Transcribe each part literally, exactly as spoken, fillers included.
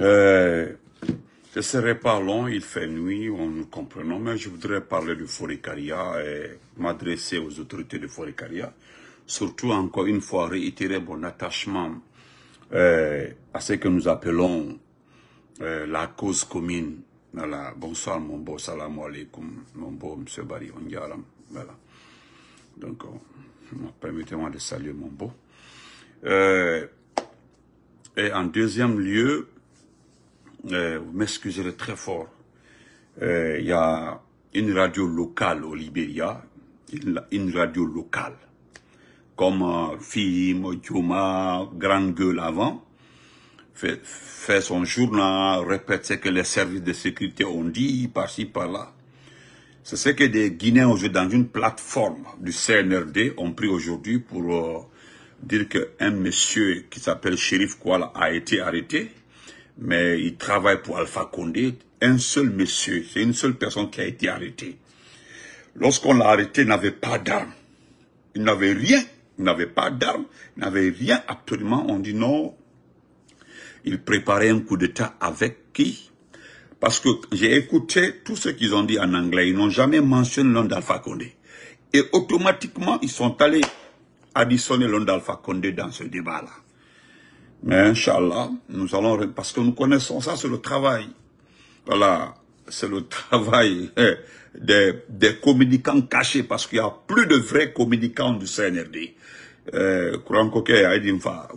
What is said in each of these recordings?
Euh, je ne serai pas long, il fait nuit, on nous comprenons, mais je voudrais parler de Forékariah et m'adresser aux autorités de Forékariah. Surtout, encore une fois, réitérer mon attachement euh, à ce que nous appelons euh, la cause commune. Voilà. Bonsoir, mon beau, salam alaikum, mon beau, monsieur Bari, on yaram. Voilà. Donc, euh, permettez-moi de saluer mon beau. Euh, et en deuxième lieu, euh, vous m'excuserez très fort, il euh, y a une radio locale au Libéria, une, une radio locale. Comme euh, Fim, Djouma, Grande Gueule avant, fait, fait son journal, répète ce que les services de sécurité ont dit, par-ci, par-là. C'est ce que des Guinéens aujourd'hui, dans une plateforme du C N R D, ont pris aujourd'hui pour euh, dire qu'un monsieur qui s'appelle Shérif Kuala a été arrêté, mais il travaille pour Alpha Condé. Un seul monsieur, c'est une seule personne qui a été arrêtée. Lorsqu'on l'a arrêté, il n'avait pas d'arme. Il n'avait rien. Il n'avait pas d'armes, il n'avait rien absolument. On dit non, il préparait un coup d'État avec qui? Parce que j'ai écouté tout ce qu'ils ont dit en anglais. Ils n'ont jamais mentionné l'homme d'Alpha Condé. Et automatiquement, ils sont allés additionner l'homme d'Alpha Condé dans ce débat-là. Mais Inch'Allah, nous allons... Parce que nous connaissons ça, c'est le travail. Voilà, c'est le travail des, des communicants cachés, parce qu'il n'y a plus de vrais communicants du C N R D. Courant coquet,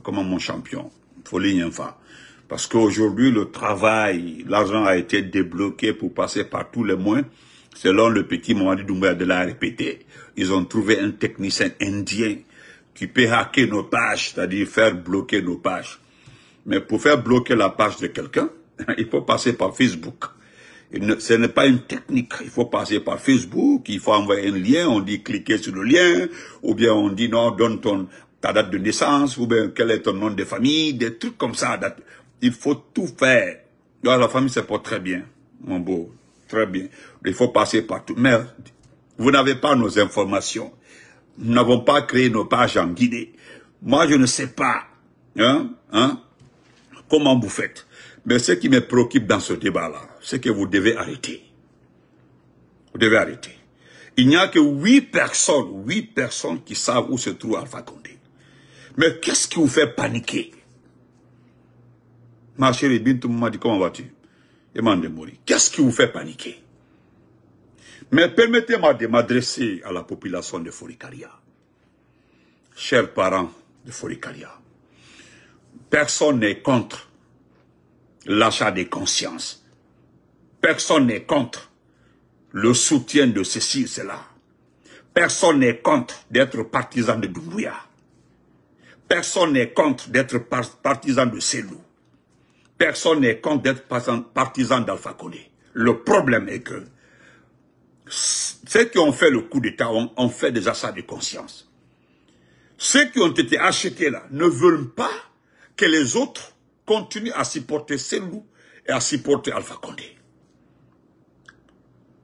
comment mon champion, Folie Infa. Parce qu'aujourd'hui, le travail, l'argent a été débloqué pour passer par tous les moyens. Selon le petit Mamadi Doumbouya de la répété, ils ont trouvé un technicien indien qui peut hacker nos pages, c'est-à-dire faire bloquer nos pages. Mais pour faire bloquer la page de quelqu'un, il faut passer par Facebook. Ne, ce n'est pas une technique, il faut passer par Facebook, il faut envoyer un lien, on dit cliquer sur le lien, ou bien on dit non, donne ton, ta date de naissance, ou bien quel est ton nom de famille, des trucs comme ça. Il faut tout faire. Alors, la famille se porte très bien, mon beau, très bien. Il faut passer par tout. Mais vous n'avez pas nos informations. Nous n'avons pas créé nos pages en Guinée. Moi, je ne sais pas hein, hein, comment vous faites. Mais ce qui me préoccupe dans ce débat-là, c'est que vous devez arrêter. Vous devez arrêter. Il n'y a que huit personnes, huit personnes qui savent où se trouve Alpha Condé. Mais qu'est-ce qui vous fait paniquer? Ma chérie, Bintou m'a dit, comment vas-tu? Et Mandemori, qu'est-ce qui vous fait paniquer? Mais permettez-moi de m'adresser à la population de Forékariah. Chers parents de Forékariah, personne n'est contre l'achat des consciences. Personne n'est contre le soutien de ceci, cela. Personne n'est contre d'être partisan de Doumbouya. Personne n'est contre d'être partisan de Cellou. Personne n'est contre d'être partisan d'Alpha Condé. Le problème est que ceux qui ont fait le coup d'État ont, ont fait des achats de conscience. Ceux qui ont été achetés là ne veulent pas que les autres continue à supporter Cellou et à supporter Alpha Condé.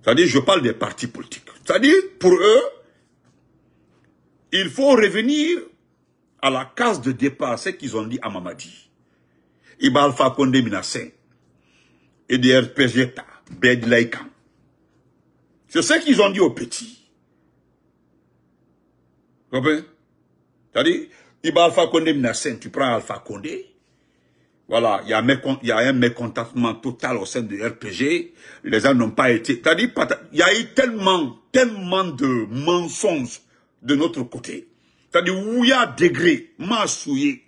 C'est-à-dire, je parle des partis politiques. C'est-à-dire, pour eux, il faut revenir à la case de départ, ce qu'ils ont dit à Mamadi. Iba Alpha Condé menacé, et des R P G, Bed Laïkan. C'est ce qu'ils ont dit aux petits. Vous comprenez? C'est-à-dire, Iba Alpha Condé menacé, tu prends Alpha Condé. Voilà, il y, a mécont, il y a un mécontentement total au sein du R P G. Les gens n'ont pas été... C'est-à-dire, il y a eu tellement, tellement de mensonges de notre côté. C'est-à-dire, où il y a degré, massouillé.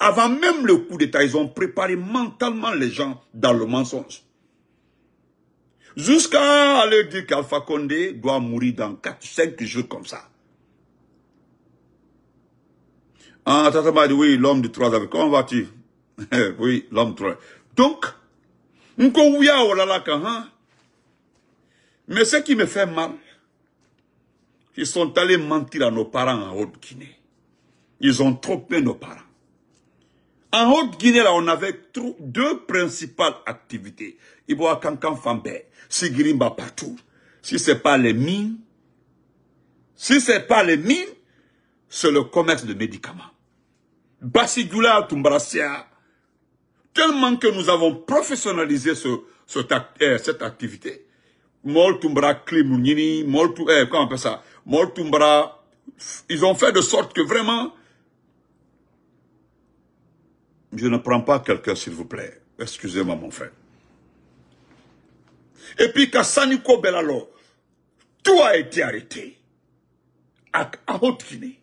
Avant même le coup d'État, ils ont préparé mentalement les gens dans le mensonge. Jusqu'à aller dire qu'Alpha Condé doit mourir dans quatre cinq jours comme ça. Ah, Tata Madi, oui, l'homme du trois avril, comment vas-tu? Oui, l'homme trois. Donc, mais ce qui me fait mal, ils sont allés mentir à nos parents en Haute-Guinée. Ils ont trompé nos parents. En Haute-Guinée, là, on avait deux principales activités. Il y a Kankan Fambé, Sigrimba partout. Si ce n'est pas les mines, si ce n'est pas les mines, c'est le commerce de médicaments. Basidoula Tumbarasia. Tout tellement que nous avons professionnalisé ce, ce, euh, cette activité. Moltumbra Klimunini, Moltu, euh, comment on appelle ça? Moltumbra, ils ont fait de sorte que vraiment, je ne prends pas quelqu'un, s'il vous plaît. Excusez-moi, mon frère. Et puis, Kassaniko Belalo, tout a été arrêté. À, à Haute-Guinée.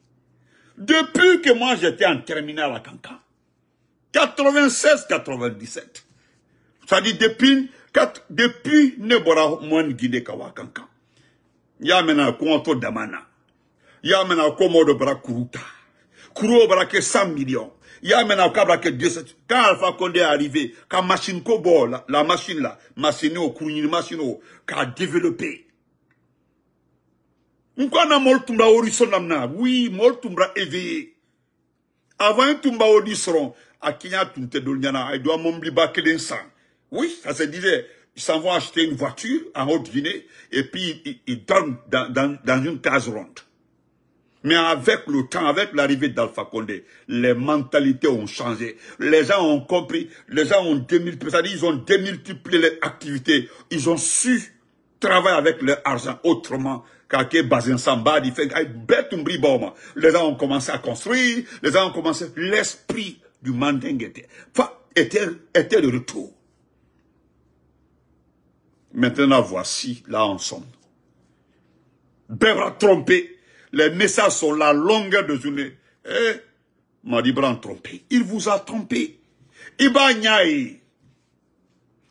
Depuis que moi, j'étais en terminale à Kankan. quatre-vingt-seize quatre-vingt-dix-sept. C'est-à-dire, depuis, depuis Nebora Mouane Guinée Kawa Kankan. Il y a maintenant un compte d'Amana. Il y a maintenant un compte de Brakuruta. Kourou braqué cent millions. Il y a maintenant braqué deux cents. Quand Alpha Condé est arrivé, quand machine Kobo, la, la machine là, machine au Kourou, machine au, qu'a développé. Mkwana Moltumbra Horizonamna. Oui, Moltumbra éveillé. Avant Tumba Horizon, à Kenya Tunte Dolniana, il doit m'ombliba Kedensan. Oui, ça se disait. Ils s'en vont acheter une voiture en Haute-Guinée et puis ils, ils dorment dans, dans, dans une case ronde. Mais avec le temps, avec l'arrivée d'Alpha Condé, les mentalités ont changé. Les gens ont compris. Les gens ont démultiplié. Ils ont démultiplié les activités. Ils ont su travailler avec leur argent autrement. Les gens ont commencé à construire, les gens ont commencé, l'esprit du mandingue était, était, était de retour. Maintenant, voici, là en sommes. Bébra trompé, les messages sont la longueur de journée. Eh, Madi Bran trompé, il vous a trompé. Ibanyaï.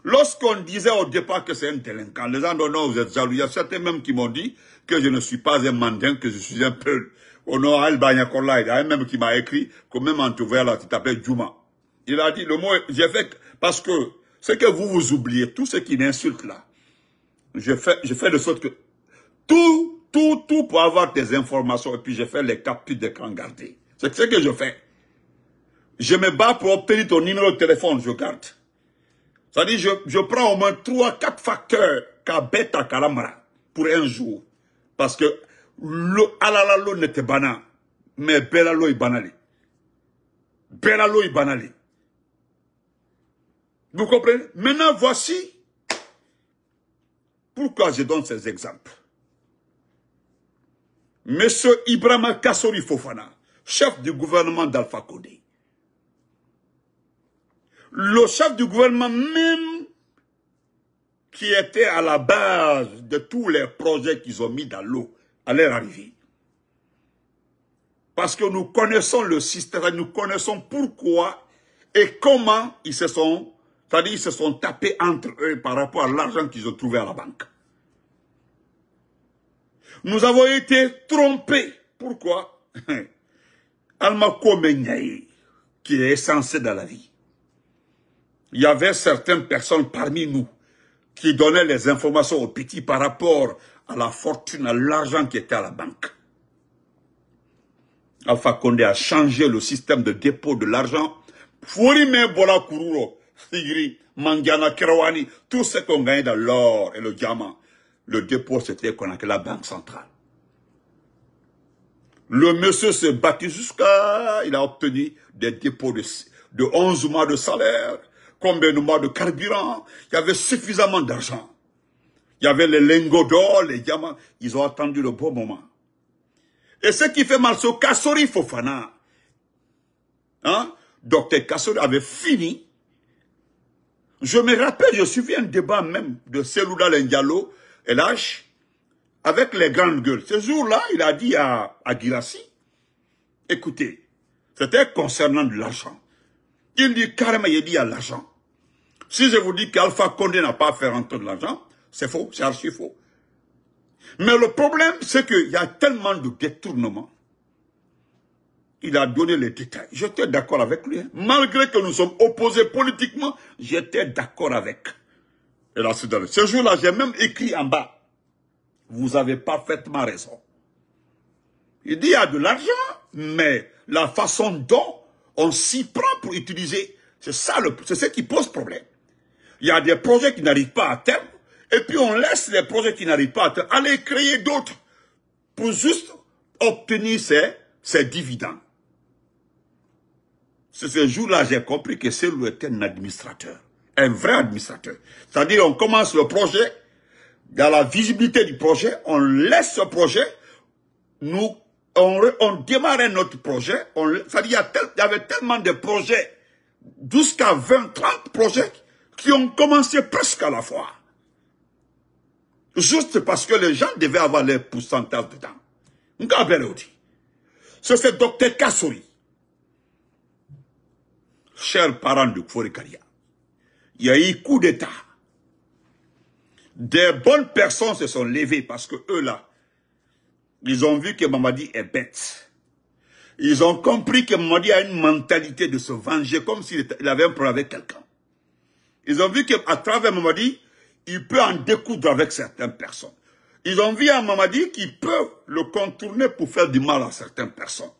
Lorsqu'on disait au départ que c'est un délinquant, les gens non, non, vous êtes jaloux. Il y a certains même qui m'ont dit que je ne suis pas un mandin, que je suis un peul. Au nom d'Al-Banyakola, il y a un même qui m'a écrit que même en trouvant là, tu t'appelles Djouma. Il a dit le mot, j'ai fait, parce que ce que vous vous oubliez, tout ce qui m'insulte là, je fais, je fais de sorte que tout, tout, tout pour avoir des informations et puis je fais les captures d'écran gardées. C'est ce que je fais. Je me bats pour obtenir ton numéro de téléphone, je garde. C'est-à-dire, je, je prends au moins trois, quatre facteurs qu'à bête à Kalamara pour un jour. Parce que l'alalalo n'était banal, mais belalo est banalé. Belalo est banalé. Vous comprenez? Maintenant, voici pourquoi je donne ces exemples. Monsieur Ibrahima Kassory Fofana, chef du gouvernement d'Alpha Condé. Le chef du gouvernement même qui était à la base de tous les projets qu'ils ont mis dans l'eau à leur arrivée. Parce que nous connaissons le système, nous connaissons pourquoi et comment ils se sont, c'est-à-dire ils se sont tapés entre eux par rapport à l'argent qu'ils ont trouvé à la banque. Nous avons été trompés. Pourquoi? Almako Menyaï, qui est censé dans la vie. Il y avait certaines personnes parmi nous qui donnaient les informations aux petits par rapport à la fortune, à l'argent qui était à la banque. Alpha Condé a changé le système de dépôt de l'argent. Fourime Bola Kururo, Sigri, Mangiana Kerouani, tout ce qu'on gagnait dans l'or et le diamant. Le dépôt, c'était qu'on a que la banque centrale. Le monsieur s'est battu jusqu'à... Il a obtenu des dépôts de, de onze mois de salaire. Combien de mois de carburant, il y avait suffisamment d'argent. Il y avait les lingots d'or, les diamants. Ils ont attendu le bon moment. Et ce qui fait mal, c'est Kassory Fofana. Hein? Docteur Kassory avait fini. Je me rappelle, je suivis un débat même de Cellou Dalein Diallo, L H, avec les grandes gueules. Ce jour-là, il a dit à, à Guirassi, écoutez, c'était concernant de l'argent. Il dit carrément, il dit à l'argent. Si je vous dis qu'Alpha Condé n'a pas fait rentrer de l'argent, c'est faux, c'est archi faux. Mais le problème, c'est qu'il y a tellement de détournements. Il a donné les détails. J'étais d'accord avec lui. Hein. Malgré que nous sommes opposés politiquement, j'étais d'accord avec. Et là, c'est dans le... Ce jour-là, j'ai même écrit en bas. Vous avez parfaitement raison. Il dit, il y a de l'argent, mais la façon dont on s'y prend pour utiliser. C'est ça, c'est ce qui pose problème. Il y a des projets qui n'arrivent pas à terme, et puis on laisse les projets qui n'arrivent pas à terme aller créer d'autres pour juste obtenir ces, ces dividendes. C'est ce jour-là, j'ai compris que Cellou était un administrateur, un vrai administrateur. C'est-à-dire, on commence le projet, dans la visibilité du projet, on laisse ce projet, nous, on, on démarrait notre projet, c'est-à-dire, il y a tel, il y avait tellement de projets, jusqu'à vingt, trente projets, qui ont commencé presque à la fois. Juste parce que les gens devaient avoir les pourcentages dedans. C'est ce docteur Kassory, chers parents du Forékariah. Il y a eu coup d'État. Des bonnes personnes se sont levées parce que eux là, ils ont vu que Mamadi est bête. Ils ont compris que Mamadi a une mentalité de se venger comme s'il avait un problème avec quelqu'un. Ils ont vu qu'à travers Mamadi, il peut en découdre avec certaines personnes. Ils ont vu à Mamadi qu'il peut le contourner pour faire du mal à certaines personnes.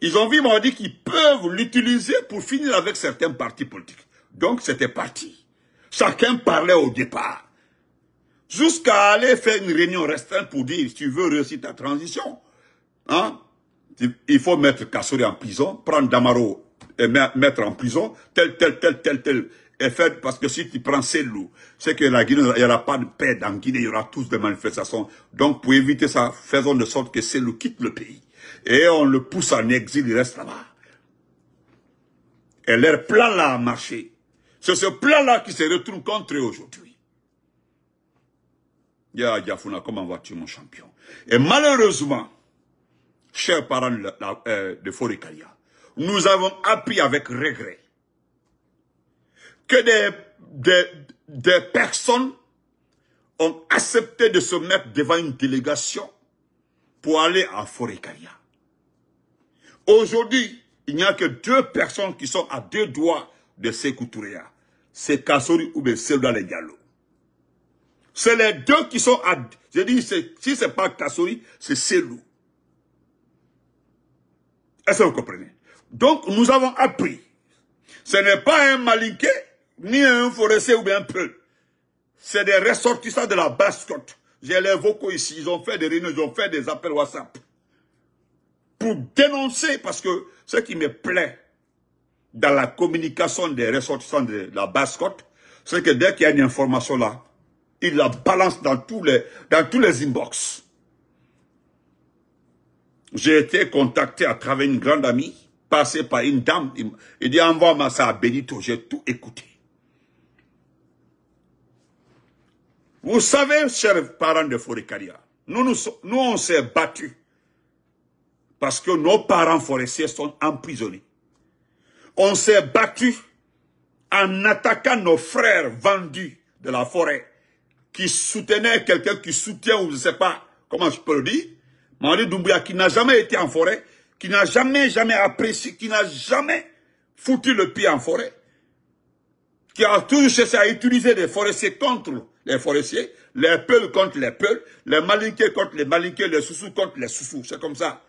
Ils ont vu Mamadi qu'ils peuvent l'utiliser pour finir avec certains partis politiques. Donc c'était parti. Chacun parlait au départ. Jusqu'à aller faire une réunion restreinte pour dire, si tu veux réussir ta transition, hein, il faut mettre Kassory en prison, prendre Damaro et mettre en prison, tel, tel, tel, tel, tel. Et fait, parce que si tu prends Cellou, c'est que la Guinée, il n'y aura pas de paix dans Guinée, il y aura tous des manifestations. Donc, pour éviter ça, faisons de sorte que Cellou quitte le pays. Et on le pousse en exil, il reste là-bas. Et leur plan-là a marché. C'est ce plan-là qui se retourne contre eux aujourd'hui. Ya, Diafuna, comment vas-tu, mon champion? Et malheureusement, chers parents de, euh, de Forékariah, nous avons appris avec regret que des, des, des personnes ont accepté de se mettre devant une délégation pour aller à Forékariah. Aujourd'hui, il n'y a que deux personnes qui sont à deux doigts de Sékou Touré. C'est Kassory ou Cellou Dalein Diallo. C'est les deux qui sont à... Je dis, si ce n'est pas Kassory, c'est Cellou. Est-ce que vous comprenez? Donc, nous avons appris. Ce n'est pas un Malinké, ni un Forestier ou bien un Peul. C'est des ressortissants de la basse-côte. J'ai les vocaux ici, ils ont fait des réunions, ils ont fait des appels WhatsApp. Pour dénoncer, parce que ce qui me plaît dans la communication des ressortissants de la basse-côte, c'est que dès qu'il y a une information là, ils la balancent dans tous les, dans tous les inbox. J'ai été contacté à travers une grande amie, passé par une dame, il dit envoie-moi ça à Benito, j'ai tout écouté. Vous savez, chers parents de Forékariah, nous, nous, nous on s'est battus parce que nos parents forestiers sont emprisonnés. On s'est battus en attaquant nos frères vendus de la forêt qui soutenaient quelqu'un qui soutient, ou je ne sais pas comment je peux le dire, Mamadi Doumbouya, qui n'a jamais été en forêt, qui n'a jamais, jamais apprécié, qui n'a jamais foutu le pied en forêt, qui a toujours cherché à utiliser les forestiers contre les forestiers, les peuls contre les peuls, les malinqués contre les malinqués, les soussous contre les soussous, c'est comme ça.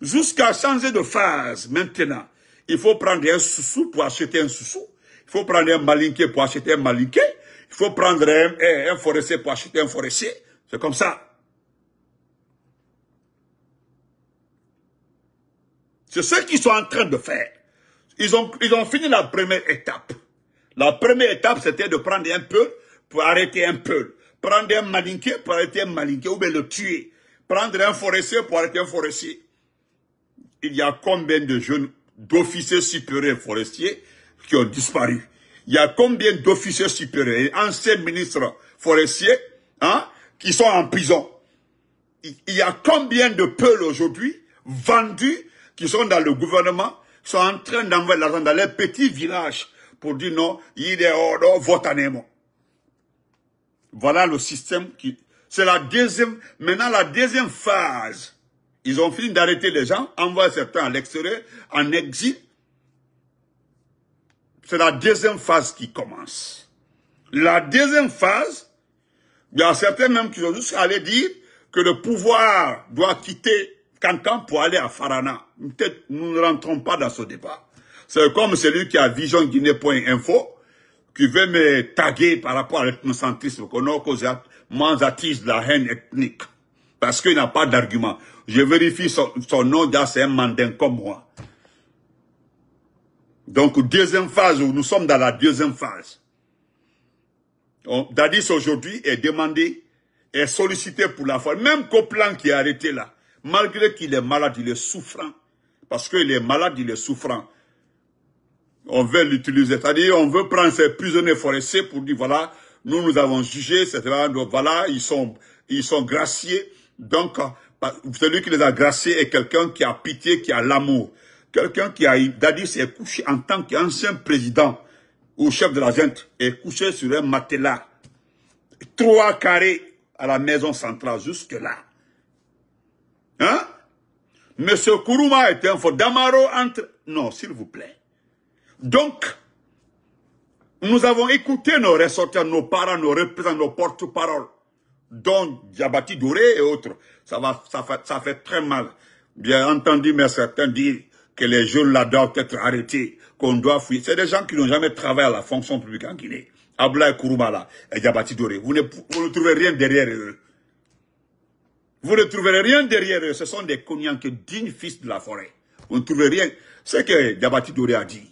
Jusqu'à changer de phase maintenant, il faut prendre un soussou pour acheter un soussou, il faut prendre un malinqué pour acheter un malinqué, il faut prendre un, un forestier pour acheter un forestier, c'est comme ça. C'est ce qu'ils sont en train de faire. Ils ont, ils ont fini la première étape. La première étape, c'était de prendre un peu pour arrêter un peu. Prendre un malinqué pour arrêter un malinqué ou bien le tuer. Prendre un forestier pour arrêter un forestier. Il y a combien de jeunes d'officiers supérieurs forestiers qui ont disparu? Il y a combien d'officiers supérieurs et anciens ministres forestiers, hein, qui sont en prison? Il y a combien de peuls aujourd'hui vendus qui sont dans le gouvernement, sont en train d'envoyer l'argent dans les petits villages pour dire non, il est hors d'or, vote en aimant. Voilà le système qui... C'est la deuxième... Maintenant, la deuxième phase. Ils ont fini d'arrêter les gens, envoyer certains à l'extérieur, en exil. C'est la deuxième phase qui commence. La deuxième phase, il y a certains même qui ont juste allé dire que le pouvoir doit quitter Kankan pour aller à Farana. Peut-être nous ne rentrons pas dans ce débat. C'est comme celui qui a vision guinée point info qui veut me taguer par rapport à l'ethnocentrisme. Moi, j'attise la haine ethnique. Parce qu'il n'a pas d'argument. Je vérifie son, son nom, c'est un mandin comme moi. Donc, deuxième phase, nous sommes dans la deuxième phase. On, Dadis aujourd'hui est demandé, est sollicité pour la fois. Même Coplan qui est arrêté là, malgré qu'il est malade, il est souffrant. Parce qu'il est malade, il est souffrant. On veut l'utiliser. C'est-à-dire, on veut prendre ces prisonniers forestiers pour dire, voilà, nous, nous avons jugé, et cetera. Donc, voilà, ils sont, ils sont graciés. Donc, celui qui les a graciés est quelqu'un qui a pitié, qui a l'amour. Quelqu'un qui a, Dadis est couché en tant qu'ancien président ou chef de la junte, est couché sur un matelas. Trois carrés à la maison centrale, jusque-là. Hein? Monsieur Kourouma est un faux. Damaro entre... Non, s'il vous plaît. Donc, nous avons écouté nos ressortants, nos parents, nos représentants, nos porte-paroles, dont Djabati Doré et autres. Ça va, ça fait, ça fait très mal. Bien entendu, mais certains disent que les jeunes là doivent être arrêtés, qu'on doit fuir. C'est des gens qui n'ont jamais travaillé à la fonction publique en Guinée. Ablaï Kourouma là, et Djabati Doré. Vous ne, vous ne trouvez rien derrière eux. Vous ne trouverez rien derrière eux. Ce sont des Konyanke dignes fils de la forêt. Vous ne trouverez rien. C'est ce que Djabati Doré a dit.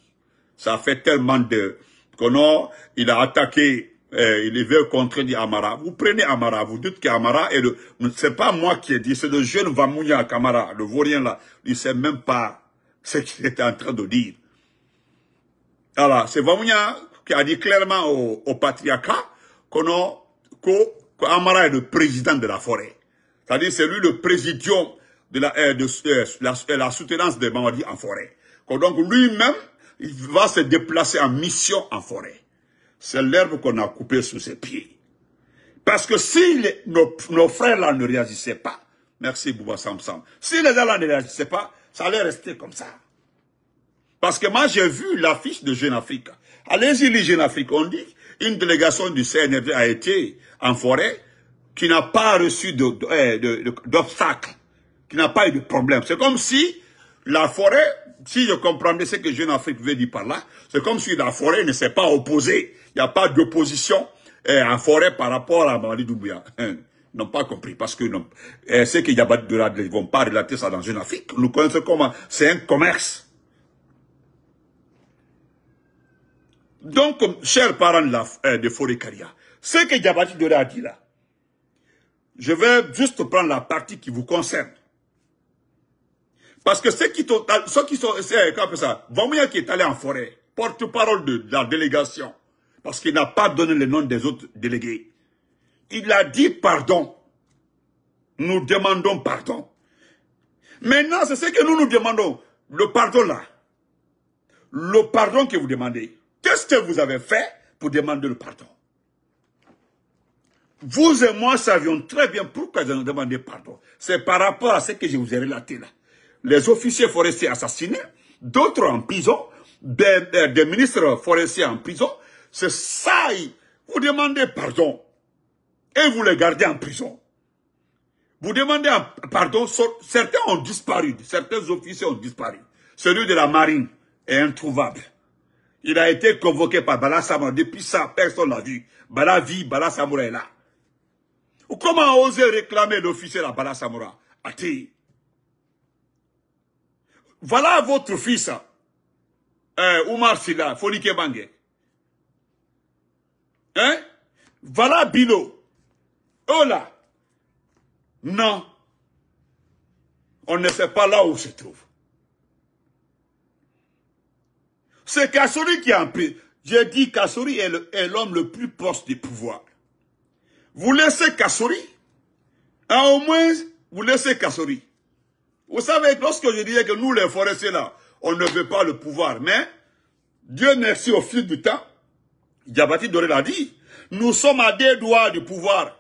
Ça fait tellement de... Kono, il a attaqué, euh, il veut contredire Amara. Vous prenez Amara, vous dites qu'Amara est le... C'est pas moi qui ai dit, c'est le jeune Vamoudia Kamara, le vaurien là. Il sait même pas ce qu'il était en train de dire. Alors, c'est Vamoudia qui a dit clairement au, au patriarcat qu'Amara que est le président de la forêt. C'est-à-dire, c'est lui le président de la, euh, de, euh, la, euh, la soutenance de Mamadi en forêt. Donc, lui-même, il va se déplacer en mission en forêt. C'est l'herbe qu'on a coupée sous ses pieds. Parce que si les, nos, nos frères-là ne réagissaient pas, merci Bouba Sambo, si les gens-là ne réagissaient pas, ça allait rester comme ça. Parce que moi, j'ai vu l'affiche de Jeune Afrique. Allez-y, les Jeune Afrique, on dit, une délégation du C N R D a été en forêt qui n'a pas reçu d'obstacle, qui n'a pas eu de problème. C'est comme si la forêt... Si je comprendais ce que Jeune Afrique veut dire par là, c'est comme si la forêt ne s'est pas opposée. Il n'y a pas d'opposition eh, en forêt par rapport à Mamadi Doumbouya. Ils n'ont pas compris parce que non. Eh, c'est qu'il y a pas de là, ils ne vont pas relater ça dans Jeune Afrique. Nous connaissons comment. C'est un commerce. Donc, chers parents de, eh, de Forékariah, ce que Djabati Doré a dit là, je vais juste prendre la partie qui vous concerne. Parce que ceux qui, ceux qui sont, comment ça, Vamoudia qui est allé en forêt, porte-parole de, de la délégation, parce qu'il n'a pas donné le nom des autres délégués. Il a dit pardon. Nous demandons pardon. Maintenant, c'est ce que nous nous demandons. Le pardon là. Le pardon que vous demandez. Qu'est-ce que vous avez fait pour demander le pardon? Vous et moi savions très bien pourquoi nous avons demandé pardon. C'est par rapport à ce que je vous ai relaté là. Les officiers forestiers assassinés, d'autres en prison, des, des, des ministres forestiers en prison, c'est ça, vous demandez pardon et vous les gardez en prison. Vous demandez pardon, certains ont disparu, certains officiers ont disparu. Celui de la marine est introuvable. Il a été convoqué par Bala Samoura, depuis ça, personne l'a vu. Bala vit, Bala Samoura est là. Comment oser réclamer l'officier à Bala Samoura? Ati. Voilà votre fils, euh, Oumar Sila, Fonike Bangé. Hein? Voilà Bilo. Oh là. Non. On ne sait pas là où se trouve. C'est Kassory qui a pris. J'ai dit Kassory est l'homme le, le plus proche du pouvoir. Vous laissez Kassory, hein, au moins, vous laissez Kassory. Vous savez, lorsque je disais que nous, les forestiers, là, on ne veut pas le pouvoir, mais, Dieu merci, au fil du temps, Djabati Doré l'a dit, nous sommes à deux doigts du pouvoir.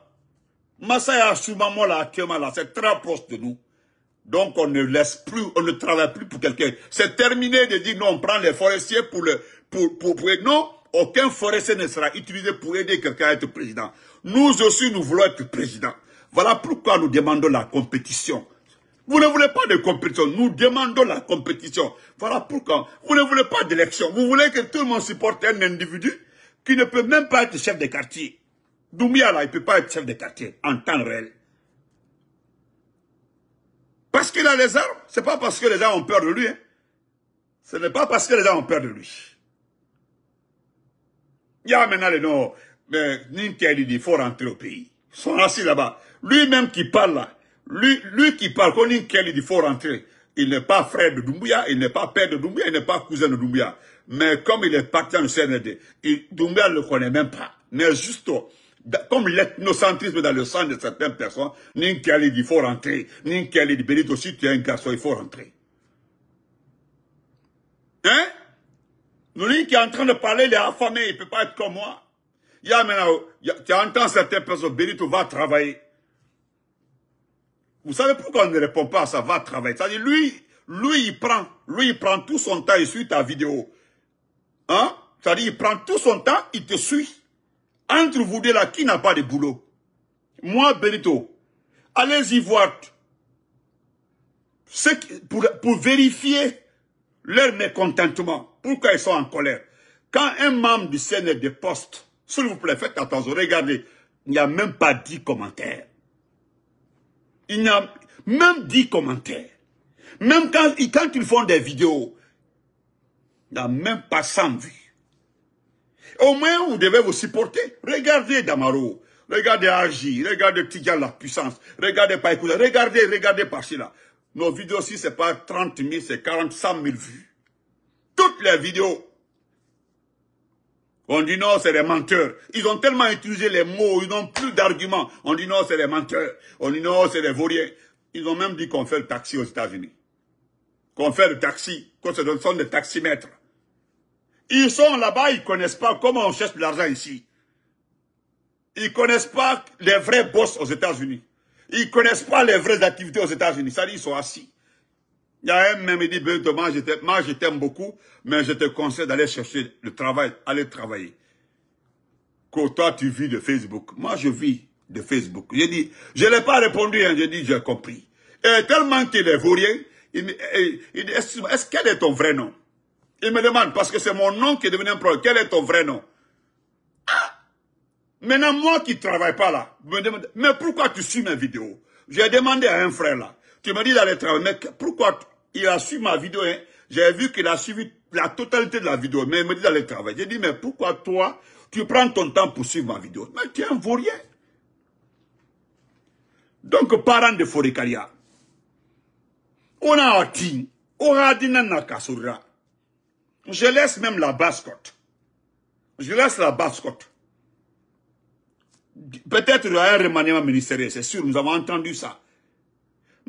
Massaya Soumamo, là, actuellement, là, c'est très proche de nous. Donc, on ne laisse plus, on ne travaille plus pour quelqu'un. C'est terminé de dire, non, on prend les forestiers pour le, pour, pour, pour, non, aucun forestier ne sera utilisé pour aider quelqu'un à être président. Nous aussi, nous voulons être président. Voilà pourquoi nous demandons la compétition. Vous ne voulez pas de compétition. Nous demandons la compétition. Voilà pourquoi. Vous ne voulez pas d'élection. Vous voulez que tout le monde supporte un individu qui ne peut même pas être chef de quartier. Doumbouya, là, il ne peut pas être chef de quartier en temps réel. Parce qu'il a les armes, c'est pas parce que les gens ont peur de lui. Hein. Ce n'est pas parce que les gens ont peur de lui. Il y a maintenant le nom, mais Ninkel, il dit, il faut rentrer au pays. Ils sont assis là-bas. Lui-même qui parle là, lui, lui qui parle, quand Ninkel, il dit, il faut rentrer. Il n'est pas frère de Doumbouya, il n'est pas père de Doumbouya, il n'est pas cousin de Doumbouya. Mais comme il est parti en C N R D, il, Doumbouya ne le connaît même pas. Mais juste, comme l'ethnocentrisme dans le sang de certaines personnes, Ninkel, il dit, il faut rentrer. Ninkel, il dit, Benito, si tu es un garçon, il faut rentrer. Hein? Lui qui est en train de parler, il est affamé, il ne peut pas être comme moi. Il y a maintenant, il y a, tu entends certaines personnes, Benito va travailler. Vous savez pourquoi on ne répond pas à ça, va travailler. C'est-à-dire, lui, lui, il prend, lui, il prend tout son temps, il suit ta vidéo. Hein? C'est-à-dire, il prend tout son temps, il te suit. Entre vous deux là, qui n'a pas de boulot? Moi, Benito, allez-y voir. Pour, pour vérifier leur mécontentement. Pourquoi ils sont en colère? Quand un membre du C N R D poste, s'il vous plaît, faites attention, regardez, il n'y a même pas dix commentaires. Il n'y a même dix commentaires. Même quand, quand ils font des vidéos, il n'y a même pas cent vues. Au moins, vous devez vous supporter. Regardez Damaro, regardez Agi, regardez Tidiane La Puissance, regardez Paikouza, regardez, regardez par-ci-là. Nos vidéos aussi, c'est pas trente mille, c'est quarante, cent mille vues. Toutes les vidéos. On dit non, c'est des menteurs. Ils ont tellement utilisé les mots, ils n'ont plus d'arguments. On dit non, c'est des menteurs. On dit non, c'est des vauriens. Ils ont même dit qu'on fait le taxi aux États-Unis. Qu'on fait le taxi, qu'on se donne son de taximètre. Ils sont là-bas, ils connaissent pas comment on cherche de l'argent ici. Ils connaissent pas les vrais boss aux États-Unis. Ils connaissent pas les vraies activités aux États-Unis. Ça dit, ils sont assis. Il y a un même qui dit, moi je t'aime beaucoup, mais je te conseille d'aller chercher le travail, aller travailler. Que toi tu vis de Facebook. Moi je vis de Facebook. J'ai dit, je ne l'ai pas répondu, hein, j'ai dit, j'ai compris. Et tellement qu'il est vaurien, il me dit, excuse-moi, est-ce quel est ton vrai nom? Il me demande, parce que c'est mon nom qui est devenu un problème, quel est ton vrai nom? Ah! Maintenant moi qui ne travaille pas là, me demande, mais pourquoi tu suis mes vidéos? J'ai demandé à un frère là. Tu me dis d'aller travailler, mais pourquoi il a suivi ma vidéo, hein? J'ai vu qu'il a suivi la totalité de la vidéo, mais il me dit d'aller travailler. J'ai dit, mais pourquoi toi, tu prends ton temps pour suivre ma vidéo? Mais tu es un vaurien. Donc, parents de Forékariah, on a dit, on a dit, je laisse même la basse-côte. Je laisse la basse-côte. Peut-être il y a un remaniement ministériel, c'est sûr, nous avons entendu ça.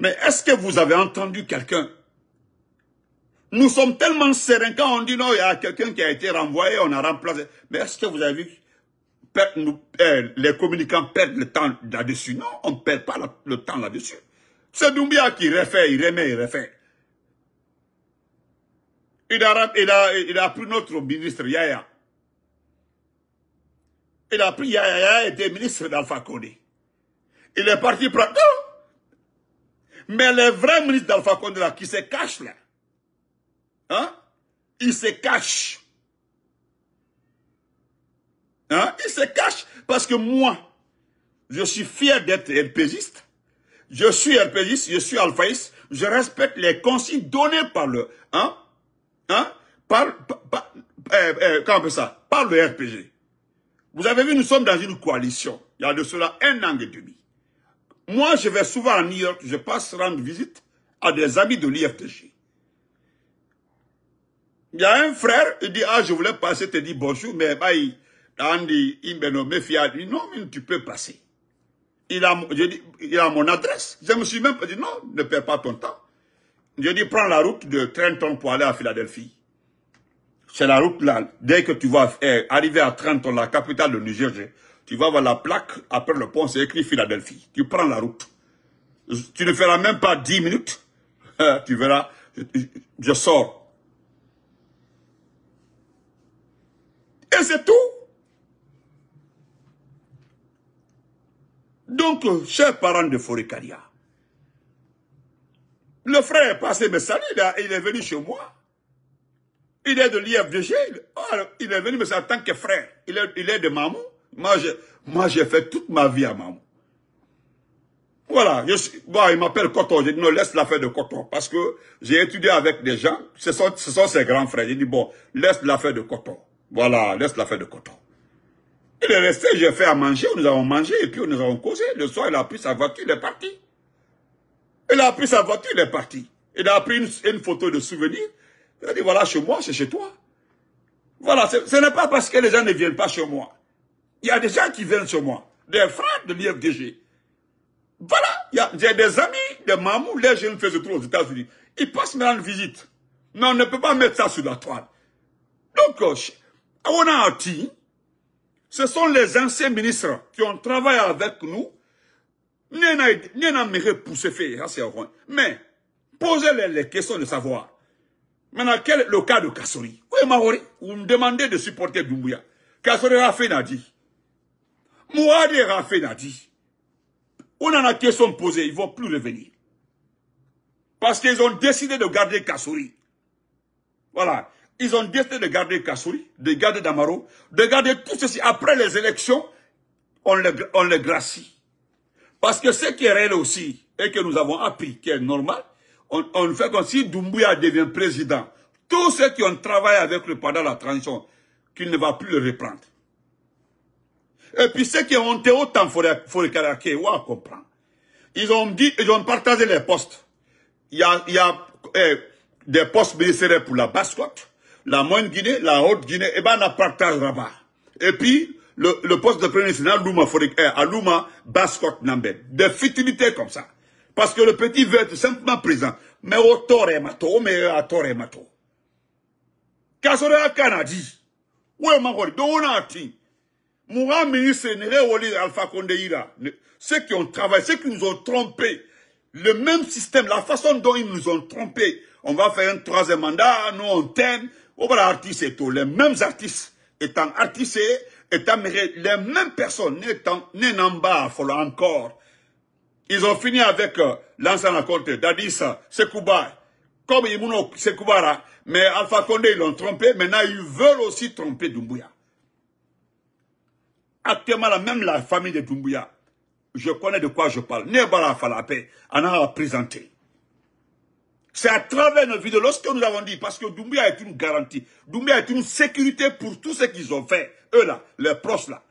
Mais est-ce que vous avez entendu quelqu'un? Nous sommes tellement sereins quand on dit non, il y a quelqu'un qui a été renvoyé, on a remplacé. Mais est-ce que vous avez vu nous, eh, les communicants perdent le temps là-dessus? Non, on ne perd pas la, le temps là-dessus. C'est Doumbouya qui refait, il remet, il refait. Il a, il a, il a pris notre ministre Yaya. Il a pris Yaya, Yaya était ministre d'Alpha Condé. Il est parti prendre... Mais les vrais ministres d'Alpha Condé là, qui se cachent là, hein? Ils se cachent. Hein? Ils se cachent parce que moi, je suis fier d'être RPGiste. Je suis RPGiste, je suis alphaïste. Je respecte les consignes données par le, hein? Hein? Par, par, par euh, euh, comment on appelle ça? Par le R P G. Vous avez vu, nous sommes dans une coalition. Il y a de cela un an et demi. Moi, je vais souvent à New York, je passe rendre visite à des amis de l'I F T G. Il y a un frère, il dit, ah, je voulais passer, te dis bonjour, mais bah, il m'a nommé Fiat. Il dit, non, mais tu peux passer. Il a, je dis, il a mon adresse. Je me suis même dit, non, ne perds pas ton temps. Je dis, prends la route de Trenton pour aller à Philadelphie. C'est la route là, dès que tu vas eh, arriver à Trenton, la capitale de New Jersey. Tu vas voir la plaque, après le pont, c'est écrit Philadelphie. Tu prends la route. Tu ne feras même pas dix minutes. Tu verras, je, je, je sors. Et c'est tout. Donc, chers parents de Forékariah, le frère est passé, mais salut, il, il est venu chez moi. Il est de l'I F D G. Il est venu, mais en tant que frère. Il est, il est de Mamou. Moi, j'ai moi, fait toute ma vie à Mamou. Voilà, je suis, bon, il m'appelle Coton, j'ai dit non, laisse l'affaire de Coton, parce que j'ai étudié avec des gens, ce sont, ce sont ses grands frères, j'ai dit bon, laisse l'affaire de Coton, voilà, laisse l'affaire de Coton. Il est resté, j'ai fait à manger, nous avons mangé, et puis nous avons causé, le soir il a pris sa voiture, il est parti. Il a pris sa voiture, il est parti. Il a pris une, une photo de souvenir, il a dit voilà, chez moi, c'est chez toi. Voilà, ce n'est pas parce que les gens ne viennent pas chez moi. Il y a des gens qui viennent chez moi, des frères de l'I F D G. Voilà, j'ai des amis, des mamous, les jeunes faisaient le tour aux États-Unis. Ils passent me rendre visite. Mais on ne peut pas mettre ça sur la toile. Donc, on a dit, ce sont les anciens ministres qui ont travaillé avec nous. Pour se faire, mais posez-les les questions de savoir. Maintenant, quel est le cas de Kassory? Oui, Maori, vous me demandez de supporter Doumbouya. Kassory Rafé n'a dit. Mouadé Rafé n'a dit. On en a question posée, ils ne vont plus revenir. Parce qu'ils ont décidé de garder Kassory. Voilà. Ils ont décidé de garder Kassory, de garder Damaro, de garder tout ceci. Après les élections, on les, on les gracie. Parce que ce qui est réel aussi, et que nous avons appris, qui est normal, on, on fait comme si Doumbouya devient président. Tous ceux qui ont travaillé avec lui pendant la transition, qu'il ne va plus le reprendre. Et puis ceux qui ont été autant Forékariah, on comprend. Ils ont dit, ils ont partagé les postes. Il y a, il y a eh, des postes ministériels pour la Basse-Côte, la Moyenne-Guinée, la Haute-Guinée, et bien on a partagé là-bas. Et puis, le, le poste de premier ministre, à Louma, Basse-Côte, Nambé. Des futilités comme ça. Parce que le petit veut être simplement présent. Mais au tort et mato, mais à tort et mato. Kassory a dit, ouais, ma voix, d'où on a dit. Moura ministre Nere Alpha Condé, ceux qui ont travaillé, ceux qui nous ont trompés, le même système, la façon dont ils nous ont trompés, on va faire un troisième mandat, nous on t'aime, on va l'artiste et tout, les mêmes artistes, étant artistes, étant les mêmes personnes, n'est en bas, faut encore. Ils ont fini avec euh, l'ancien rencontre, Dadis, Sekouba, comme ils m'ont Sekouba, mais Alpha Condé, ils l'ont trompé, maintenant ils veulent aussi tromper Doumbouya. Actuellement, même la famille de Doumbouya, je connais de quoi je parle. Nebala Falapé, on a présenté. C'est à travers nos vidéos, lorsque nous avons dit, parce que Doumbouya est une garantie, Doumbouya est une sécurité pour tout ce qu'ils ont fait, eux là, les proches là.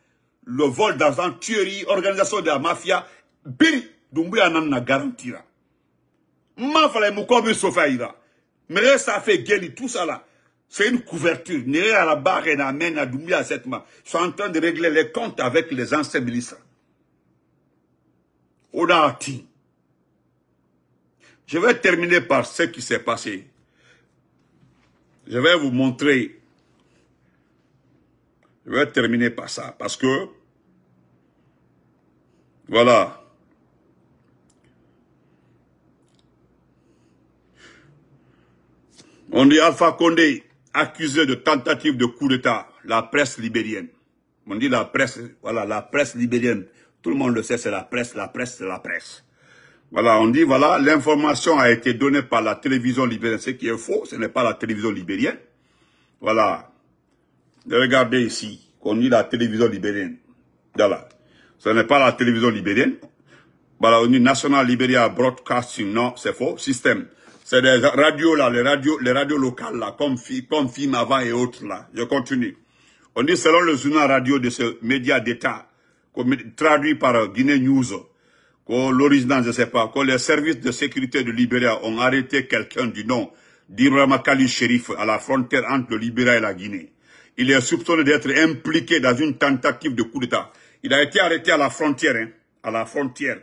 Le vol d'argent, tuerie, organisation de la mafia, Biri, Doumbouya n'en a garantie là. Mafale Moukobi Sofaïra, mais ça fait guérir tout ça là. C'est une couverture. Néré à la barre et amène à Doumbouya à cette main. Ils sont en train de régler les comptes avec les anciens ministres. Odaati. Je vais terminer par ce qui s'est passé. Je vais vous montrer. Je vais terminer par ça. Parce que. Voilà. On dit Alpha Condé. Accusé de tentative de coup d'État, la presse libérienne. On dit la presse, voilà, la presse libérienne. Tout le monde le sait, c'est la presse, la presse, c'est la presse. Voilà, on dit, voilà, l'information a été donnée par la télévision libérienne, ce qui est faux, ce n'est pas la télévision libérienne. Voilà. Regardez ici, qu'on dit la télévision libérienne. Voilà. Ce n'est pas la télévision libérienne. Voilà, on dit National Liberia Broadcasting, non, c'est faux, système. C'est des radios là, les radios, les radios locales là, comme, comme Film Avant et autres là. Je continue. On dit selon le journal radio de ce média d'État, traduit par Guinée News, que l'original, je ne sais pas, que les services de sécurité de Libéria ont arrêté quelqu'un du nom d'Ibrahima Kadi Cherif à la frontière entre le Libéria et la Guinée. Il est soupçonné d'être impliqué dans une tentative de coup d'État. Il a été arrêté à la frontière, hein, à la frontière.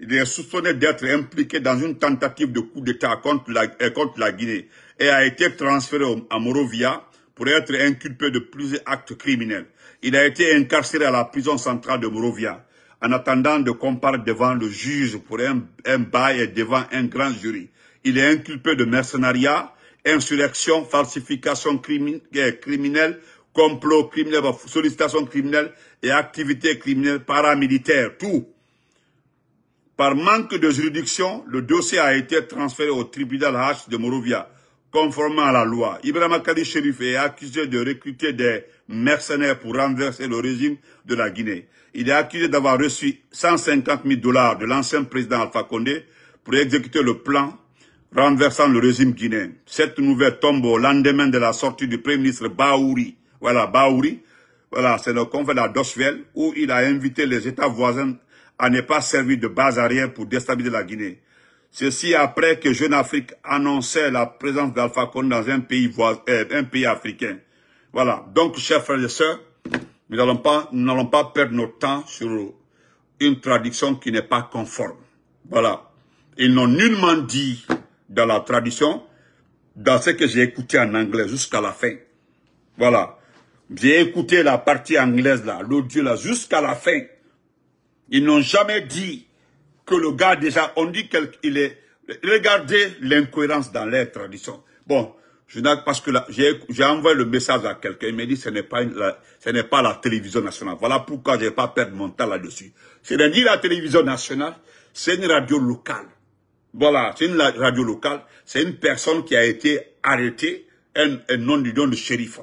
Il est soupçonné d'être impliqué dans une tentative de coup d'État contre la, contre la Guinée et a été transféré à Monrovia pour être inculpé de plusieurs actes criminels. Il a été incarcéré à la prison centrale de Monrovia en attendant de comparaître devant le juge pour un, un bail et devant un grand jury. Il est inculpé de mercenariat, insurrection, falsification crimin, eh, criminelle, complot criminel, sollicitation criminelle et activité criminelle paramilitaire, tout. Par manque de juridiction, le dossier a été transféré au tribunal H de Monrovia conformément à la loi. Ibrahima Kadi Cherif est accusé de recruter des mercenaires pour renverser le régime de la Guinée. Il est accusé d'avoir reçu cent cinquante mille dollars de l'ancien président Alpha Condé pour exécuter le plan renversant le régime guinéen. Cette nouvelle tombe au lendemain de la sortie du Premier ministre Bah Oury. Voilà, Bah Oury, voilà, c'est le conflit à Dosseville où il a invité les États voisins à ne pas servir de base arrière pour déstabiliser la Guinée. Ceci après que Jeune Afrique annonçait la présence d'Alpha Condé dans un pays, voisin, un pays africain. Voilà. Donc, chers frères et sœurs, nous n'allons pas, nous n'allons pas perdre notre temps sur une traduction qui n'est pas conforme. Voilà. Ils n'ont nullement dit dans la tradition, dans ce que j'ai écouté en anglais jusqu'à la fin. Voilà. J'ai écouté la partie anglaise là, l'audio là, jusqu'à la fin. Ils n'ont jamais dit que le gars, déjà, on dit qu'il est... Regardez l'incohérence dans les traditions. Bon, je parce que j'ai envoyé le message à quelqu'un, il m'a dit que ce n'est pas, pas la télévision nationale. Voilà pourquoi je n'ai pas perdu mon temps là-dessus. Ce n'est ni la télévision nationale, c'est une radio locale. Voilà, c'est une radio locale. C'est une personne qui a été arrêtée, un, un nom du nom de shérif.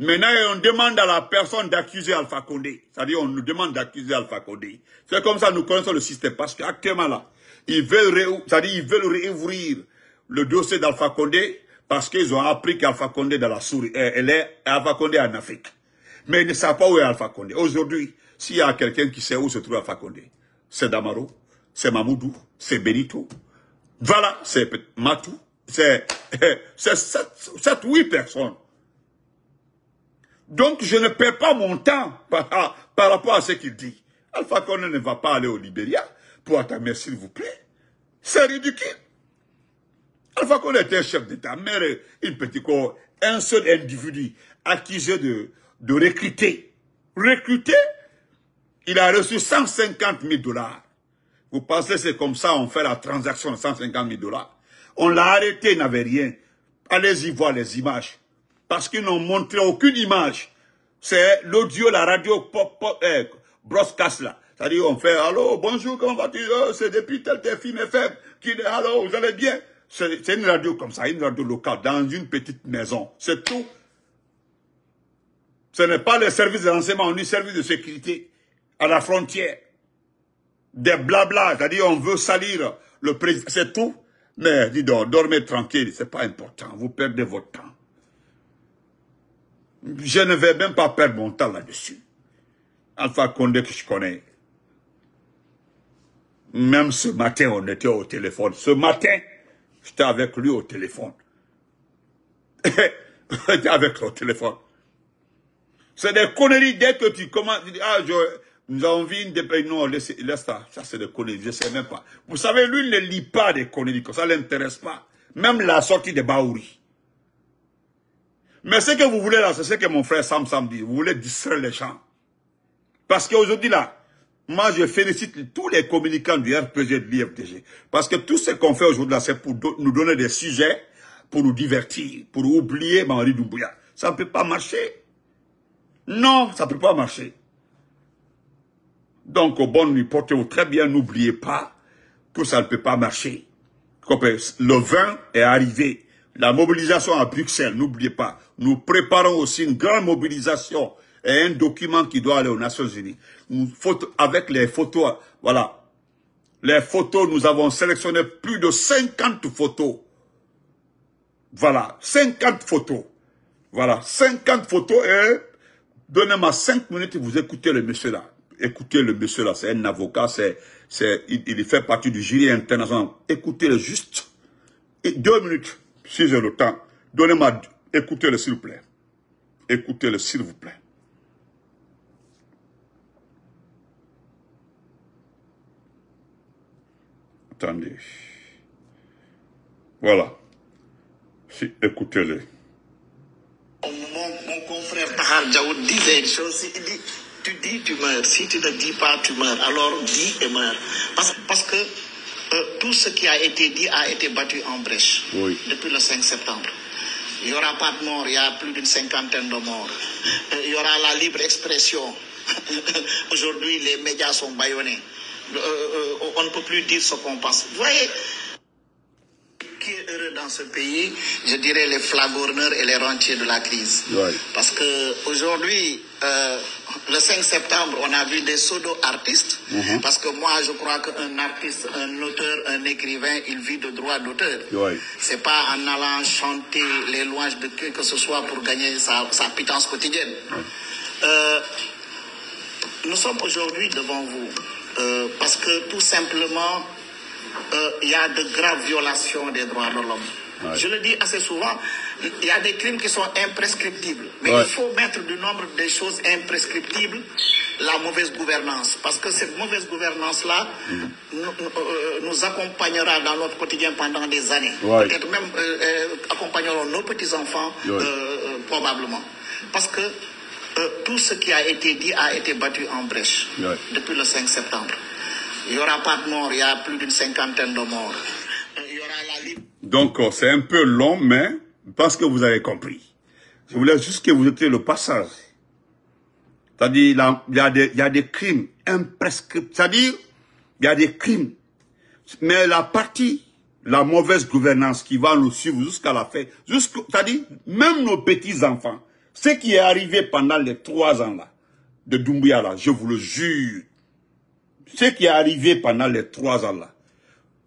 Maintenant, on demande à la personne d'accuser Alpha Condé. C'est-à-dire, on nous demande d'accuser Alpha Condé. C'est comme ça que nous connaissons le système. Parce qu'actuellement, là, ils veulent, c'est-à-dire, ils veulent réouvrir le dossier d'Alpha Condé parce qu'ils ont appris qu'Alpha Condé dans la souris, elle est, Alpha Condé en Afrique. Mais ils ne savent pas où est Alpha Condé. Aujourd'hui, s'il y a quelqu'un qui sait où se trouve Alpha Condé, c'est Damaro, c'est Mamoudou, c'est Benito. Voilà, c'est Matou, c'est, c'est sept, huit personnes. Donc, je ne perds pas mon temps par, à, par rapport à ce qu'il dit. Alpha Condé ne va pas aller au Libéria pour attaquer, s'il vous plaît. C'est ridicule. Alpha Condé était un chef d'État, mais une petite, un seul individu accusé de, de recruter. Recruter, il a reçu cent cinquante mille dollars. Vous pensez c'est comme ça, on fait la transaction de cent cinquante mille dollars. On l'a arrêté, il n'avait rien. Allez-y voir les images. Parce qu'ils n'ont montré aucune image. C'est l'audio, la radio pop, pop, eh, broadcast là. C'est-à-dire, on fait, allô, bonjour, comment vas-tu? Oh, c'est depuis tel, tel film F M qui dit, allô, vous allez bien? C'est une radio comme ça, une radio locale, dans une petite maison. C'est tout. Ce n'est pas les services de renseignement, ni service de sécurité à la frontière. Des blabla, c'est-à-dire, on veut salir le président. C'est tout. Mais, dis donc, dormez tranquille, c'est pas important. Vous perdez votre temps. Je ne vais même pas perdre mon temps là-dessus. Alpha Condé que je connais. Même ce matin, on était au téléphone. Ce matin, j'étais avec lui au téléphone. J'étais avec lui au téléphone. C'est des conneries dès que tu commences. Tu dis, ah, je, nous avons vu une dépêche. Non, laisse, laisse ça. Ça, c'est des conneries. Je ne sais même pas. Vous savez, lui, il ne lit pas des conneries. Ça ne l'intéresse pas. Même la sortie de Bah Oury. Mais ce que vous voulez là, c'est ce que mon frère Sam Sam dit. Vous voulez distraire les gens. Parce qu'aujourd'hui là, moi je félicite tous les communicants du R P G et de l'I F T G. Parce que tout ce qu'on fait aujourd'hui là, c'est pour nous donner des sujets, pour nous divertir, pour oublier Mamadi Doumbouya. Ça ne peut pas marcher. Non, ça ne peut pas marcher. Donc, au bon nuit, portez-vous très bien, n'oubliez pas que ça ne peut pas marcher. Le vin est arrivé. La mobilisation à Bruxelles, n'oubliez pas, nous préparons aussi une grande mobilisation et un document qui doit aller aux Nations Unies. Une photo, avec les photos, voilà. Les photos, nous avons sélectionné plus de cinquante photos. Voilà, cinquante photos. Voilà, cinquante photos et donnez-moi cinq minutes et vous écoutez le monsieur là. Écoutez le monsieur là, c'est un avocat, c'est, c'est, il, il fait partie du jury international. Écoutez-le juste. Et deux minutes. Si j'ai le temps, donnez-moi, écoutez-le s'il vous plaît. Écoutez-le s'il vous plaît. Attendez. Voilà. Si, écoutez-le. Mon, mon confrère Tahar Djaoud disait une chose, il dit, tu dis tu meurs, si tu ne dis pas tu meurs, alors dis et meurs. Parce, parce que Euh, tout ce qui a été dit a été battu en brèche oui. Depuis le cinq septembre. Il n'y aura pas de morts, il y a plus d'une cinquantaine de morts. Euh, il y aura la libre expression. Aujourd'hui, les médias sont bâillonnés. Euh, euh, on ne peut plus dire ce qu'on pense. Vous voyez, qui est heureux dans ce pays, je dirais les flagorneurs et les rentiers de la crise. Oui. Parce qu'aujourd'hui, euh, le cinq septembre, on a vu des pseudo-artistes. Mm-hmm. Parce que moi, je crois qu'un artiste, un auteur, un écrivain, il vit de droit d'auteur. Oui. C'est pas en allant chanter les louanges de qui que ce soit pour gagner sa, sa pitance quotidienne. Oui. Euh, nous sommes aujourd'hui devant vous. Euh, parce que tout simplement, il euh, y a de graves violations des droits de l'homme. Ouais. Je le dis assez souvent, il y a des crimes qui sont imprescriptibles. Mais ouais. il faut mettre du nombre des choses imprescriptibles la mauvaise gouvernance. Parce que cette mauvaise gouvernance-là mmh. nous, euh, nous accompagnera dans notre quotidien pendant des années. Ouais. Peut-être même euh, euh, accompagneront nos petits-enfants ouais. euh, euh, probablement. Parce que euh, tout ce qui a été dit a été battu en brèche ouais. depuis le cinq septembre. Il n'y aura pas de morts, il y a plus d'une cinquantaine de morts. Il y aura la liberté. Donc, c'est un peu long, mais parce que vous avez compris. Je voulais juste que vous étiez le passage. C'est-à-dire, il y, y a des crimes imprescriptibles. C'est-à-dire, il y a des crimes. Mais la partie, la mauvaise gouvernance qui va nous suivre jusqu'à la fin, jusqu'à, c'est-à-dire, même nos petits-enfants, ce qui est arrivé pendant les trois ans là, de Doumbouya, là, je vous le jure, ce qui est arrivé pendant les trois ans-là,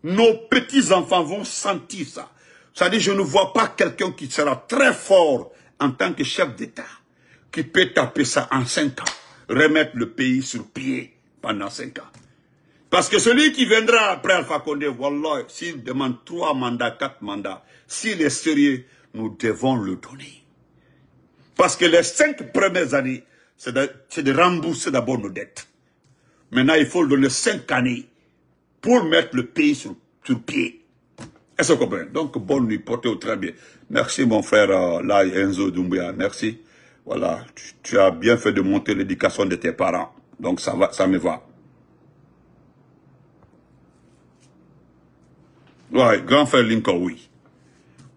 nos petits-enfants vont sentir ça. C'est-à-dire, je ne vois pas quelqu'un qui sera très fort en tant que chef d'État, qui peut taper ça en cinq ans, remettre le pays sur pied pendant cinq ans. Parce que celui qui viendra après Alpha Condé, wallah, s'il demande trois mandats, quatre mandats, s'il est sérieux, nous devons le donner. Parce que les cinq premières années, c'est de, c'est de rembourser d'abord nos dettes. Maintenant, il faut donner cinq années pour mettre le pays sur, sur pied. Est-ce que vous comprenez? Donc, bonne nuit, portez-vous très bien. Merci, mon frère, euh, là, Enzo Doumbouya, merci. Voilà, tu, tu as bien fait de monter l'éducation de tes parents. Donc, ça va, ça me va. Ouais, grand frère Lincoln, oui.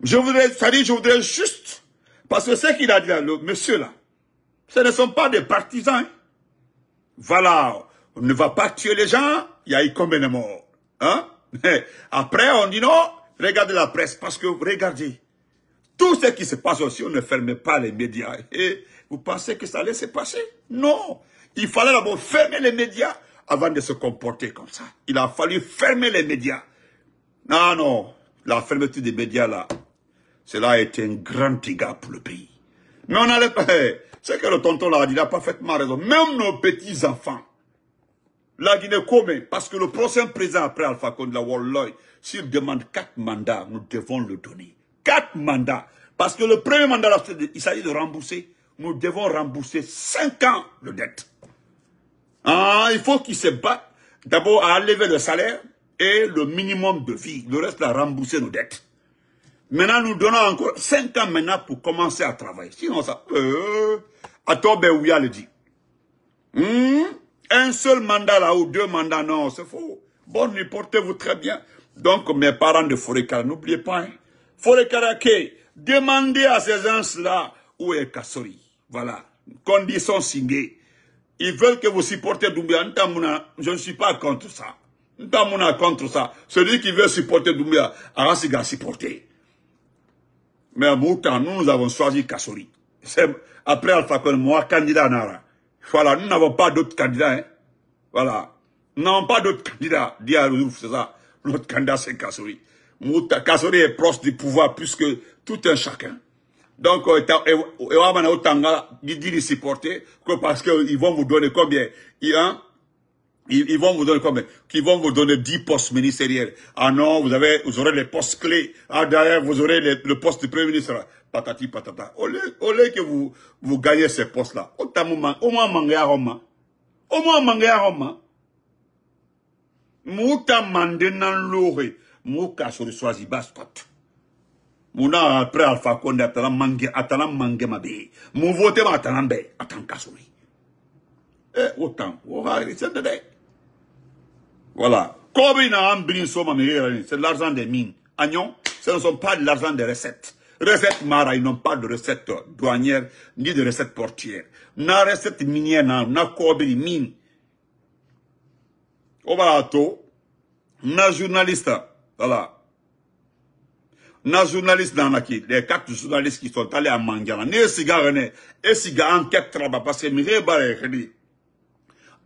Je voudrais, ça dit, je voudrais juste, parce que ce qu'il a dit, le monsieur, là, ce ne sont pas des partisans. Hein. Voilà. On ne va pas tuer les gens, il y a eu combien de morts. Hein? Après, on dit non, regardez la presse, parce que regardez, tout ce qui se passe aussi, on ne ferme pas les médias. Et vous pensez que ça allait se passer? Non, il fallait d'abord fermer les médias avant de se comporter comme ça. Il a fallu fermer les médias. Non, non, la fermeture des médias là, cela a été un grand dégât pour le pays. Mais on n'allait pas... C'est que le tonton là a dit, il a parfaitement raison. Même nos petits-enfants, la Guinée commet, parce que le prochain président après Alpha Condé, la Walloy, s'il demande quatre mandats, nous devons le donner. Quatre mandats. Parce que le premier mandat, il s'agit de rembourser. Nous devons rembourser cinq ans de dette. Ah, il faut qu'il se batte d'abord à lever le salaire et le minimum de vie. Le reste, à rembourser nos dettes. Maintenant, nous donnons encore cinq ans maintenant pour commencer à travailler. Sinon, ça... Euh, Ato Beouya le dit. Hum... Un seul mandat là ou deux mandats, non, c'est faux. Bon, portez-vous très bien. Donc, mes parents de Forékariah, n'oubliez pas, hein. Forékariah, demandez à ces gens-là où est Kassory. Voilà. Conditions signées. Ils veulent que vous supportez Doumbouya. Je ne suis pas contre ça. Je ne suis pas contre ça. Celui qui veut supporter Doumbouya, alors c'est qu'il supporter. Mais à bout temps, nous, nous avons choisi Kassory. Après Alpha Condé, moi, candidat Nara. Voilà, nous n'avons pas d'autres candidats. Hein. Voilà. Nous n'avons pas d'autres candidats. Diallo, c'est ça. Notre candidat, c'est Kassory. Kassory est proche du pouvoir plus que tout un chacun. Donc, ils disent les supporter que parce qu'ils vont vous donner combien ils, hein? ils, ils vont vous donner combien Qu'ils vont vous donner dix postes ministériels. Ah non, vous, avez, vous aurez les postes clés. Ah, derrière, vous aurez les, le poste du Premier ministre. Patati patata. Au lieu, au lieu que vous, vous gagnez ces postes-là, au moins, au moins, au moins, au moins, Mouta mandenan l'oré, mouka sur le soisi bascot. Mouna après Alpha Condé, atalam mange, atalam mange ma bé. Mou voté ma atalam bé, atalam Kassory. Eh, autant, ouah, il s'en dédé. Voilà. Kobina ambrin soma méré, c'est l'argent des mines. Agnon, ce ne sont pas de l'argent des recettes. Recettes mara, ils n'ont pas de recettes douanières, ni de recettes portières. Na recette minière, na, na kobri mine. Obalato, na journaliste, voilà. na journaliste dans la qui les quatre journalistes qui sont allés à Mangala ne cigare ne et cigare enquête traba parce que mire balé redi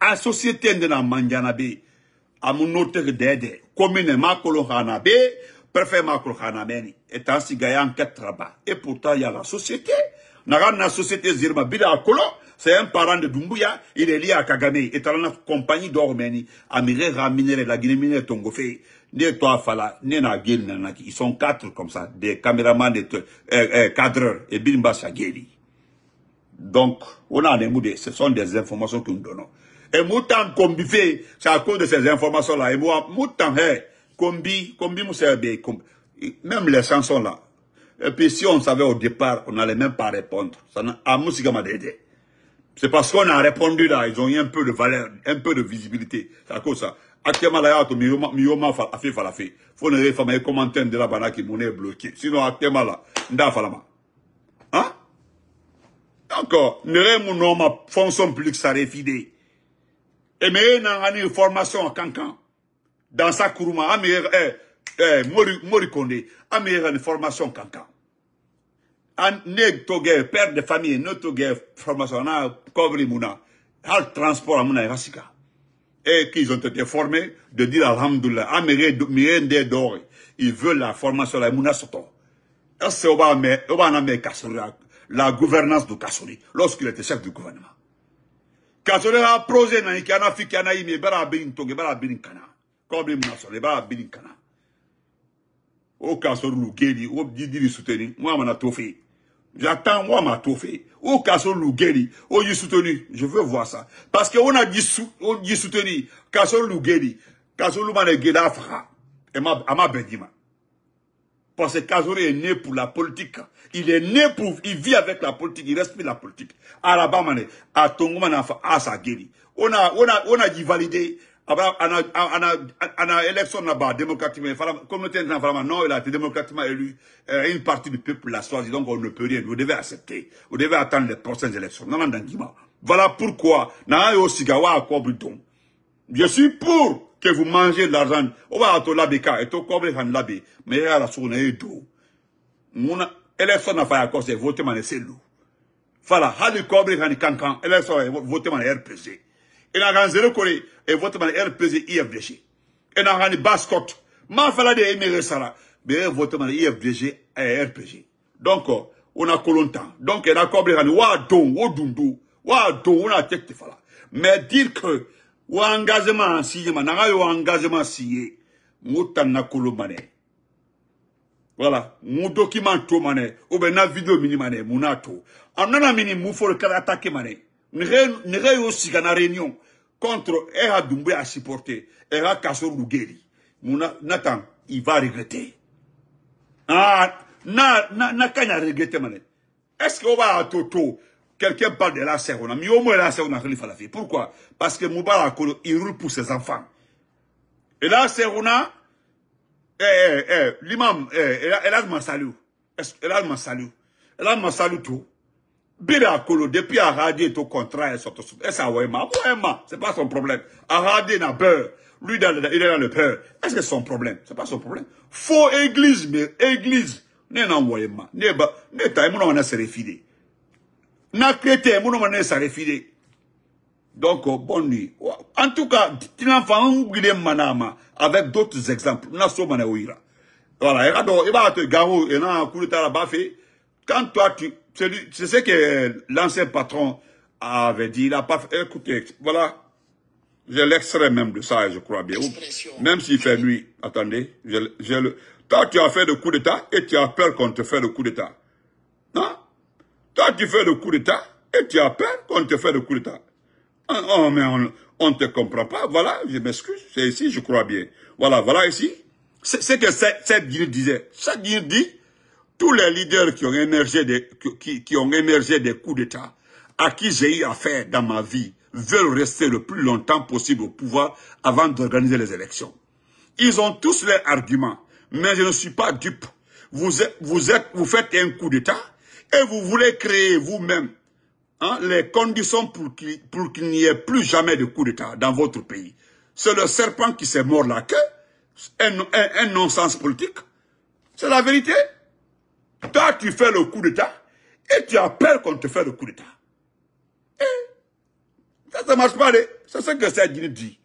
a société de na Mangana be amunote dede commune ma kolokana be préfet ma kolokana meni et ta cigare enquête traba et pourtant il y a la société na la société Zirma bida kolo c'est un parent de Doumbouya, il est lié à Kagame et dans la compagnie d'Orménie amire raminer la Guinée Tongofé. Ils sont quatre comme ça, des caméramans, des euh, cadreurs, et Bimba Sageli. Donc, on a des mots, ce sont des informations que nous donnons. Et Moutan Kombi fait, c'est à cause de ces informations-là. Et moi, Moutan, hey, Kombi, Kombi Mousserbe, même les chansons là. Et puis, si on savait au départ, on n'allait même pas répondre. C'est parce qu'on a répondu là, ils ont eu un peu de valeur, un peu de visibilité. C'est à cause de ça. Actuellement, il y a des gens qui faut ne pas les commentaires de la banane qui sont bloqués. Sinon, actuellement, il y a des gens hein? D'accord. Ne pas les fonction publique, ça réfidé. Et mais il y a une formation à Kankan. Dans sa Kourouma, il y a une formation à Kankan. Il y a père de famille, il y a une formation à Kobri Mouna. Il y a un transport à Mouna Rassika. Et qu'ils ont été formés de dire Alhamdoulilah, ils veulent la formation de la Mounasoto. La gouvernance de Kassory, lorsqu'il était chef du gouvernement. Kassory a proposé dans les canaux, il y a des gens qui ont été comme les Mounasoto, il y au Kassory, il soutenu, moi, je suis soutenu. J'attends, moi, ma trophée. Au Kassory Lougeli, au y soutenu. Je veux voir ça. Parce qu'on a dit soutenu. Kassory Lougeli. Kassory Lougeli, Guédafra. Et ma Bedima. Parce que Kassory est né pour la politique. Il est né pour, il vit avec la politique. Il respecte la politique. À la Bamane, à Tongouman, à Sageli. On a, on a, on a dit valider. On a élection là-bas, démocratiquement, comme non, il a été démocratiquement élu, une partie du peuple l'a choisi, donc on ne peut rien, vous devez accepter, vous devez attendre les prochaines élections. Voilà pourquoi, je suis pour que vous mangez de l'argent, on va à l'abéka, et tout comme l'abé, mais il y a la source d'eau. Mon élection n'a pas accordé, votez dans les cellules. Voilà, Hali Kobri, Hali Kankan, élection, votez dans les R P G. Et n'a gagné zéro Corée et votre manière R P G I F D G. Et n'a gagné Bascotte. Ma falade éméré ça là. Mais votre manière I F D G et R P G. Donc, on a longtemps. Donc, on a compris. Wa don, wa dundu. Wa don, on a tête de fala. Mais dire que, wa engagement signé, n'a gagné wa engagement signé. Moutan n'a colomane. Voilà. Mon document tout mané. Ou ben na vidéo mini mané. Mounato. En n'a mini moufor kala attaqué mané. Nous avons aussi une réunion contre Eha Doumbouya à supporter, Eha Kassory Lougeli. Nathan, il va regretter. Ah, na, na, na, quand il a regretté, est-ce qu'on va à Toto, quelqu'un parle de la serre, on a mis au moins la serre, on a fait la fille. Pourquoi? Parce que Moubarak, il roule pour ses enfants. Et la serre, on a, eh, eh, eh, l'imam, eh, elle a le mansalou. Elle a le mansalou. Elle a le mansalou tout. Bidakolo, depuis Aradé, ton contrat est sorti. Et ça, ouais, ma, ouais, ma, c'est pas son problème. Aradé n'a peur. Lui, il est dans le peur. Est-ce que c'est son problème? C'est pas son problème. Faux église, mais église. N'est non, ouais, ma. N'est pas, n'est pas, mon nom, on a se réfidé. N'a crété, mon nom, on a se réfidé. Donc, bonne nuit. En tout cas, tu n'as pas un guide manama, avec d'autres exemples. N'a so manaouira. Voilà, il va te garou, et n'a un coup de tarabafé. Quand toi, tu, c'est ce que l'ancien patron avait dit. Il a pas fait. Écoutez, voilà. J'ai l'extrait même de ça, je crois bien. Même s'il fait nuit. Attendez. Je, je le... Toi, tu as fait le coup d'État et tu as peur qu'on te fait le coup d'État. Hein? Toi, tu fais le coup d'État et tu as peur qu'on te fait le coup d'État. Oh, mais on ne te comprend pas. Voilà, je m'excuse. C'est ici, je crois bien. Voilà, voilà ici. C'est ce que cette guilde disait. Cette guilde dit... Tous les leaders qui ont émergé des, qui, qui ont émergé des coups d'État, à qui j'ai eu affaire dans ma vie, veulent rester le plus longtemps possible au pouvoir avant d'organiser les élections. Ils ont tous leurs arguments, mais je ne suis pas dupe. Vous êtes, vous êtes, vous faites un coup d'État et vous voulez créer vous-même, hein, les conditions pour qu'il, pour qu'il n'y ait plus jamais de coup d'État dans votre pays. C'est le serpent qui s'est mort la queue, un, un, un non-sens politique. C'est la vérité. Toi, tu fais le coup d'État et tu appelles qu'on te fait le coup d'État. Ça, ça ne marche pas. C'est ce que Saïdine dit.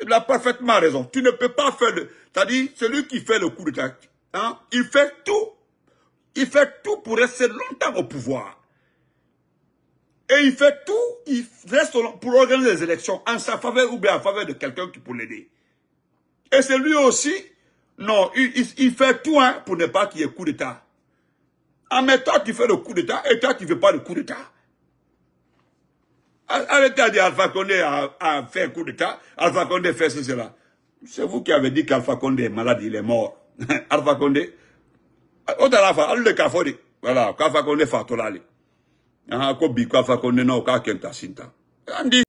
Il a parfaitement raison. Tu ne peux pas faire le... C'est-à-dire, celui qui fait le coup d'État, hein, il fait tout. Il fait tout pour rester longtemps au pouvoir. Et il fait tout, il reste pour organiser les élections en sa faveur ou bien en faveur de quelqu'un qui peut l'aider. Et c'est lui aussi, non, il, il, il fait tout hein, pour ne pas qu'il y ait coup d'État. Ah mais toi tu fais le coup d'État et toi tu ne fais pas le coup d'État. Arrêtez à dire Alpha Condé a, a fait un coup d'État, Alpha Condé fait ce, cela. C'est vous qui avez dit qu'Alpha Condé est malade, il est mort. Alpha Condé, voilà, Alpha Condé fatorali. On dit